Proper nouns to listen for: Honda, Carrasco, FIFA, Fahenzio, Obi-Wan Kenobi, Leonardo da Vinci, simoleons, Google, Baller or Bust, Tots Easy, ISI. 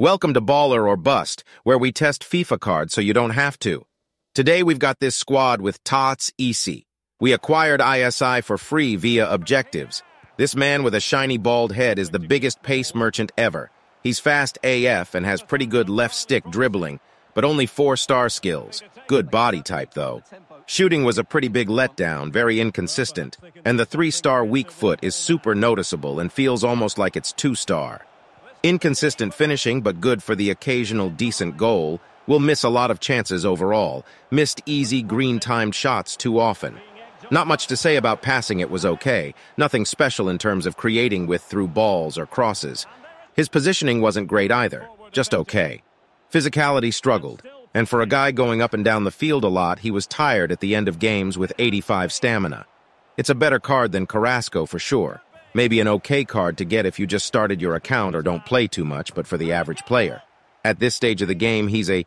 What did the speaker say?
Welcome to Baller or Bust, where we test FIFA cards so you don't have to. Today we've got this squad with Tots Easy. We acquired ISI for free via objectives. This man with a shiny bald head is the biggest pace merchant ever. He's fast AF and has pretty good left stick dribbling, but only 4-star skills. Good body type though. Shooting was a pretty big letdown, very inconsistent, and the 3-star weak foot is super noticeable and feels almost like it's 2-star. Inconsistent finishing, but good for the occasional decent goal. Will miss a lot of chances overall. Missed easy green-timed shots too often. Not much to say about passing, it was okay. Nothing special in terms of creating with through balls or crosses. His positioning wasn't great either, just okay. Physicality struggled, and for a guy going up and down the field a lot, he was tired at the end of games with 85 stamina. It's a better card than Carrasco for sure. Maybe an okay card to get if you just started your account or don't play too much, but for the average player. At this stage of the game, he's a